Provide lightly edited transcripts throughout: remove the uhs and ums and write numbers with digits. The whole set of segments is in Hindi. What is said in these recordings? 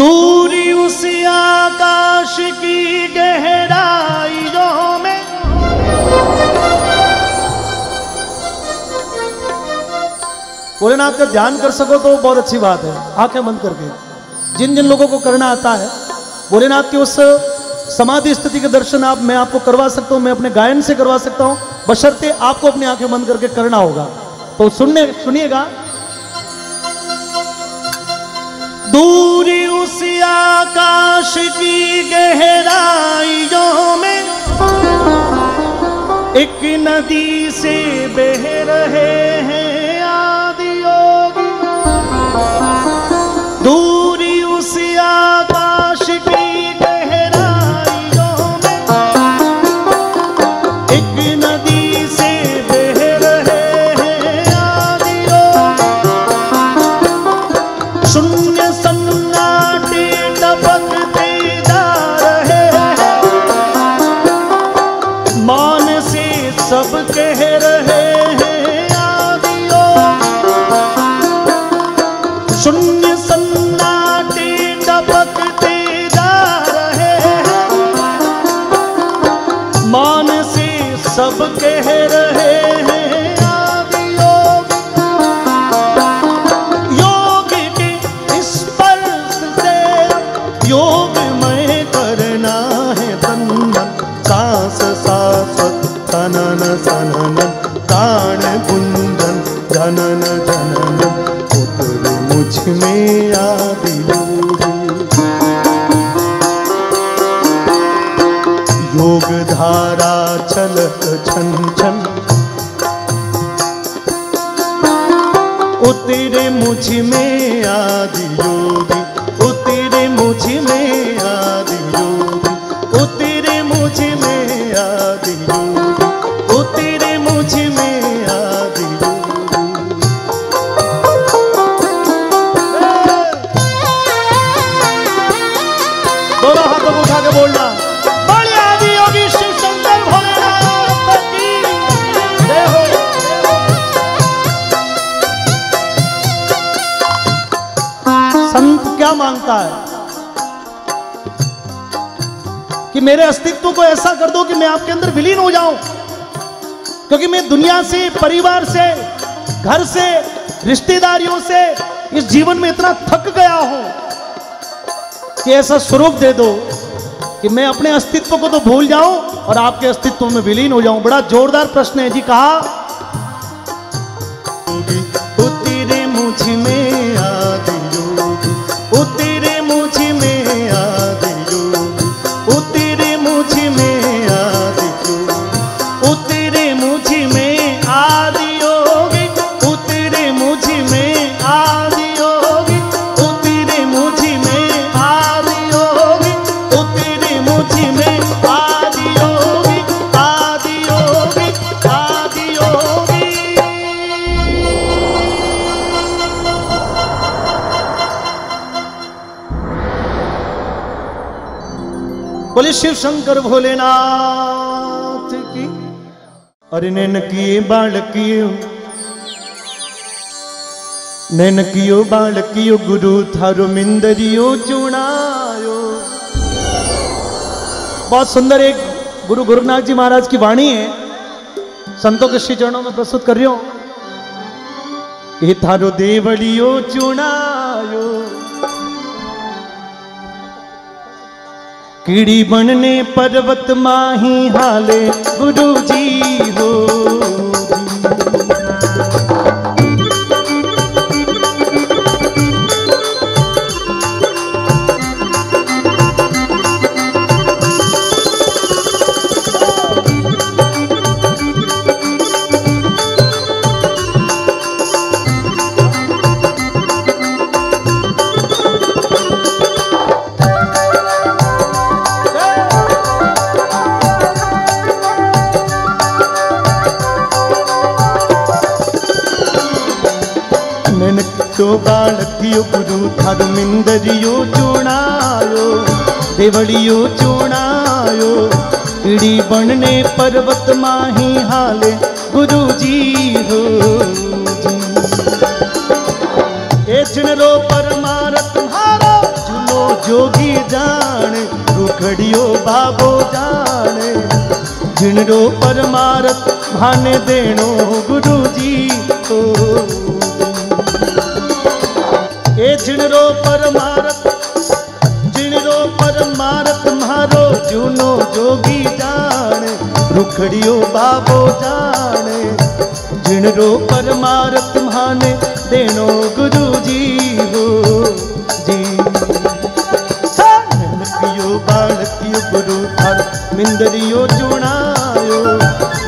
दूरी उस आकाश की गहराइयों में भोलेनाथ का ध्यान कर सको तो बहुत अच्छी बात है। आंखें बंद करके जिन जिन लोगों को करना आता है भोलेनाथ के उस समाधि स्थिति के दर्शन आप मैं आपको करवा सकता हूं, मैं अपने गायन से करवा सकता हूं, बशर्ते आपको अपनी आंखें बंद करके करना होगा। तो सुनिएगा। दूरी उस आकाश की गहराइयों में एक नदी से बह रहे हैं आदि योगी। दूरी उस आकाश की गहराइयों में एक नदी से बह रहे हैं आदि योगी। शून्य सन्नाटे टपकते जा रहे हैं, मान से सब कह रहे हैं आदि योगी। शून्य सन्नाटे टपकते जा रहे हैं, मान से सब कह रहे हैं आदि योगी। योग के इस स्पर्श से योग में करना है तन मन, सांस शाश्वत तनन सनन तान कुंदन जनन जनन उतरे मुझ में आदि योगी। योग धारा चलत छन छन उतरे मुझ में आदि योगी। उतरे मुझ में आदि योगी। उतरे मुझ में आदि योगी। उतरे मुझ में आदि योगी। दोनों हाथों को उठा के बोलना बड़े आदि योगी शिव शंकर भोलेनाथ की जय हो। संत क्या मांगता है कि मेरे अस्तित्व को ऐसा कर दो कि मैं आपके अंदर विलीन हो जाऊं, क्योंकि मैं दुनिया से, परिवार से, घर से, रिश्तेदारियों से, इस जीवन में इतना थक गया हूं कि ऐसा स्वरूप दे दो कि मैं अपने अस्तित्व को तो भूल जाऊं और आपके अस्तित्व में विलीन हो जाऊं। बड़ा जोरदार प्रश्न है जी। कहा उतरे मुझ में आदि योगी। उतरे मुझ में आदि योगी। उतरे मुझ में आदि योगी। उतरे मुझ में आदि योगी। उतरे मुझ में आदि योगी। उतरे मुझ में आदि योगी। उतरे मुझ में आदि योगी। आदि योगी आदि योगी। बोले शिव शंकर भोलेनाथ की। अरे नैन कियो बाल कियो गुरु थारो मिंदरियो चुनायो। बहुत सुंदर एक गुरु गोरखनाथ जी महाराज की वाणी है, संतों के श्री चरणों में प्रस्तुत कर रही हूं। ये थारो देवलियो चुनायो, कीड़ी बनने पर्वत माही हाले गुरु जी हो। मिंदरियो चुनायो देवलियो चुनायो, कीड़ी बनने पर्वत माही हाले गुरु जी हो। ए जिनरो परमारथ हारो जुलो जोगी जाने, रूखड़ियो बाबो जाने, जिनरो परमारथ भाने देनो गुरु जी को। ए जिनरो परमारथ मारो जूनो जोगी जाने, रूखड़ियो बाबो जाने, जिनरो परमारथ भाने देनो गुरु जी हो। मिंदरियो चुनायो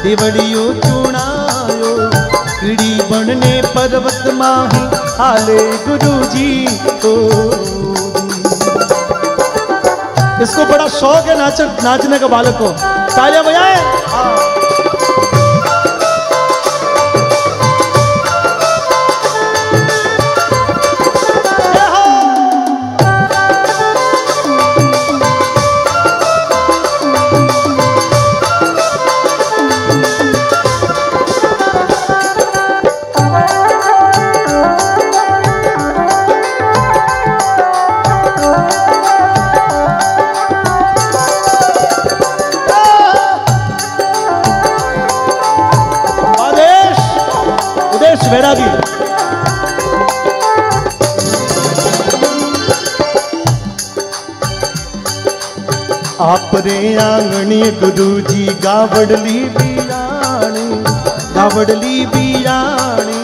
देवड़ियो चुनायो, कीड़ी बनने पर्वत माही आले गुरु जी को। इसको बड़ा शौक है नाचने का, बालकों तालियां बजाए। आपरे आंगणी गुरु जी गावड़ली बियाणी,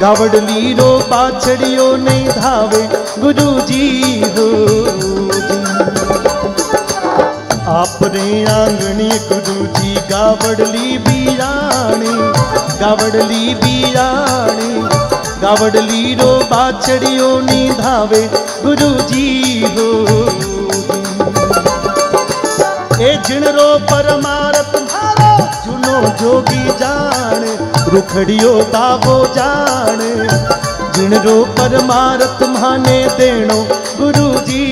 गावड़ली रो बाछड़ियों ने धावे गुरु जी हो। आपरे आंगणी गुरु जी गावड़ली बियाणी, गावड़ली रो बाछड़ियों ने धावे गुरु जी हो। ए जिनरो परमारथ मारो जुनो जोगी जाने, रुखड़ियो बाबो जाने, जिनरो परमारथ माने देनो गुरु जी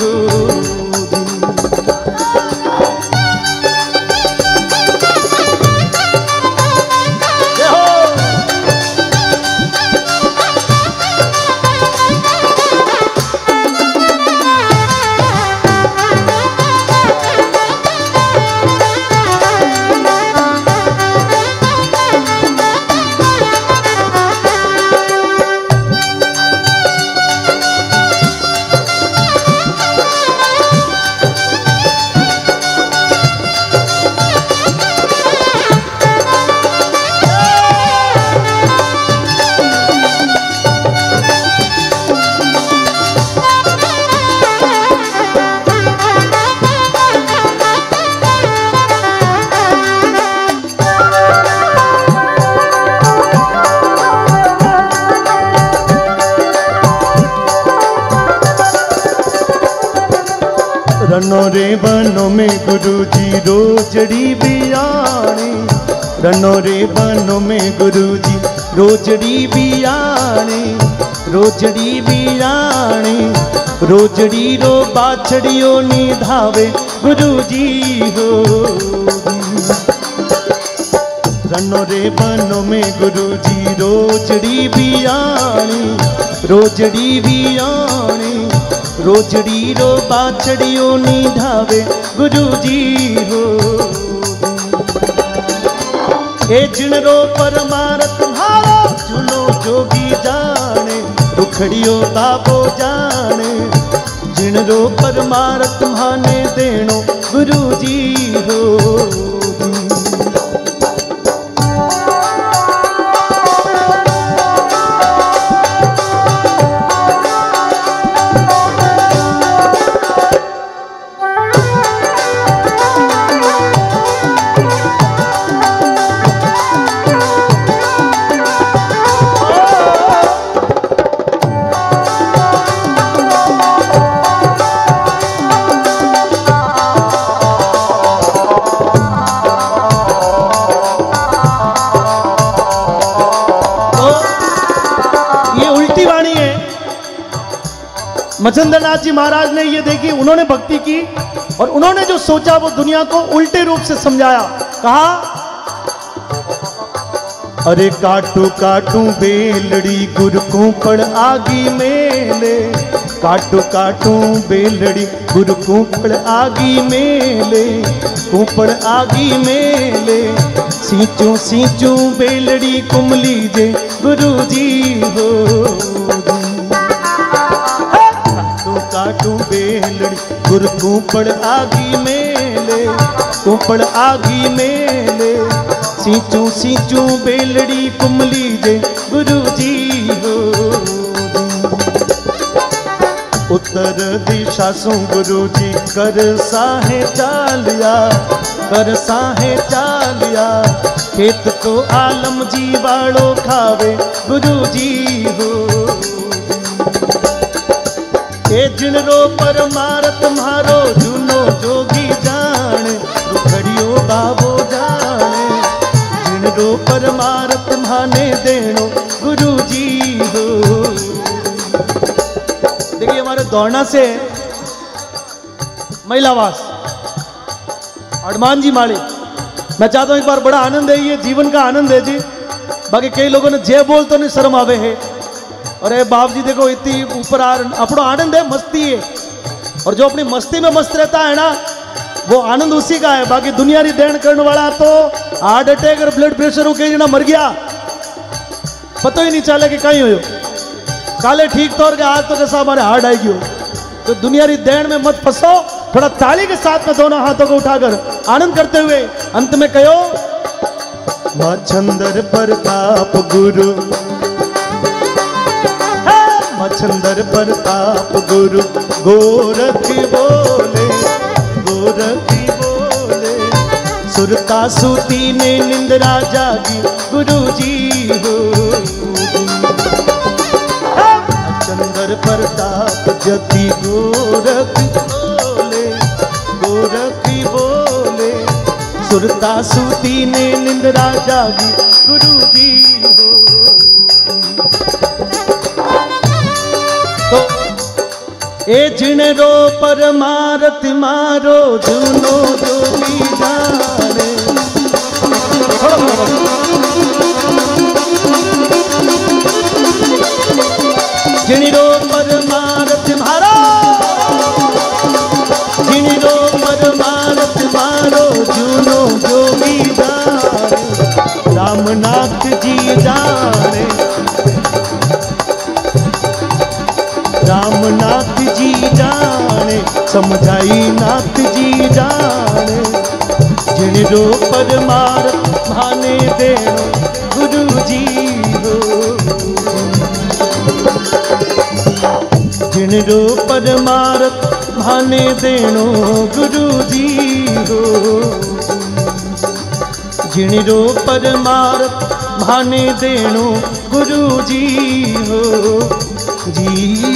हो। रनों रे वनों में गुरु जी रोजड़ी बियाणे, रनों रे वनों में गुरु जी रोजड़ी बियाणे, रोजड़ी बियाणे, रोजड़ी रो बाछड़ियों ने धावे गुरु जी हो। रनों रे वनों में गुरु जी रोजड़ी बियाणे, रोजड़ी बियाणे, रोजड़ी रो बाछड़ियों नी धावे गुरु जी हो। ए जिनरो परमारथ मारो जुनो जोगी जाने, रुखड़ियों बाबो जाने, जिनरो परमारथ माने देनो गुरु जी हो। मचंदरनाथ जी महाराज ने ये देखी, उन्होंने भक्ति की और उन्होंने जो सोचा वो दुनिया को उल्टे रूप से समझाया। कहा, अरे काटू काटू बेलड़ी गुरु को पड़ आगी मेले, काटो काटो बेलड़ी गुरु कुंपड़ आगी मेले, कुंपड़ आगी मेले, सींचो सींचो बेलड़ी कुम लीजे गुरु जी हो। काटो काटो बेलड़ी गुरु कुंपड़ आगी मेले, कुंपड़ आगी मेले, सींचो सींचो बेलड़ी कुम लीजे गुरु जी हो। उत्तर दिशा सु गुरु जी कर साहे चालिया, कर साहे चालिया, खेत को आलम जी वालो खावे गुरु जी हो। ए जिन रो परमार तुम्हारो जुनो जोगी जाने, रुखड़ियो बाबो जाने, जिन रो परमार तुम्हाने देनो गुरु जी हो। देखिए हमारे दौड़ना से महिलावास हनुमान जी माली। मैं चाहता हूं एक बार बड़ा आनंद है, ये जीवन का आनंद है जी। बाकी कई लोगों ने जय बोल तो नहीं शर्म आवे है। और अरे बाप जी देखो इतनी ऊपर अपना आनंद है, मस्ती है। और जो अपनी मस्ती में मस्त रहता है ना, वो आनंद उसी का है। बाकी दुनिया की देन करने वाला तो हार्ट अटैक और ब्लड प्रेशर होके जना मर गया, पता ही नहीं चला कि कहीं हो। काले ठीक तौर के आज तो कैसा हमारे हार्ड आएगी हो। तो दुनिया की देन में मत फंसो, थोड़ा ताली के साथ में दोनों हाथों को उठाकर आनंद करते हुए अंत में कहो, मछंदर प्रताप गुरु, मछंदर प्रताप गुरु गोरख बोले, गोरख बोले, सुरता सूती ने निंद्रा जागी गुरु जी हो। मछंदर प्रताप जति गोरख बोले, गोरख बोले, सुरता सूती ने निंद्रा जागी गुरु जी हो। तो ए जिन रो परमारथ मारो जुनो जोगी जाने। जिनी रो परमारथ मारो, जिनी रो परमारथ मारो जुनो जोगी जाने, रामनाथ जी जाने, रामनाथ जी जाने, समझाई नाथ जी जाने, जिनी रो परमारथ माने देनो गुरु जी हो। जिन रो परमारथ भाने देनो गुरु जी हो, जिन रो परमारथ भाने देनो गुरु जी हो जी।